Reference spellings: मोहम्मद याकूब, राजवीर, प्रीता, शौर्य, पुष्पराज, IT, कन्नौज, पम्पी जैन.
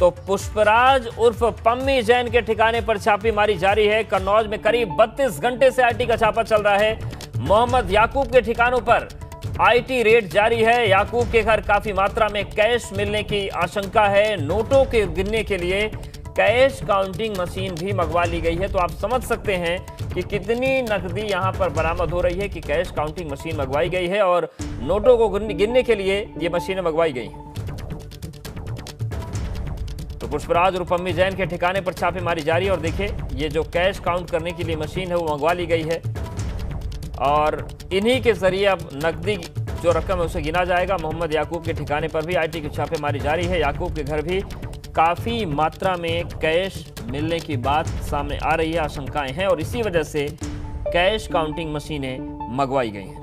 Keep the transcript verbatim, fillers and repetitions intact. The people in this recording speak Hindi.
तो पुष्पराज उर्फ पम्पी जैन के ठिकाने पर छापेमारी जारी है। कन्नौज में करीब बत्तीस घंटे से आईटी का छापा चल रहा है। मोहम्मद याकूब के ठिकानों पर आईटी रेड जारी है। याकूब के घर काफी मात्रा में कैश मिलने की आशंका है। नोटों के गिनने के लिए कैश काउंटिंग मशीन भी मंगवा ली गई है। तो आप समझ सकते हैं कि कितनी नकदी यहां पर बरामद हो रही है कि कैश काउंटिंग मशीन मंगवाई गई है और नोटों को गिनने के लिए ये मशीनें मंगवाई गई हैं। पुष्पराज और पम्पी जैन के ठिकाने पर छापेमारी जारी है और देखिए ये जो कैश काउंट करने के लिए मशीन है वो मंगवा ली गई है और इन्हीं के जरिए अब नकदी जो रकम है उसे गिना जाएगा। मोहम्मद याकूब के ठिकाने पर भी आईटी की छापेमारी जारी है। याकूब के घर भी काफ़ी मात्रा में कैश मिलने की बात सामने आ रही है, आशंकाएँ हैं और इसी वजह से कैश काउंटिंग मशीनें मंगवाई गई हैं।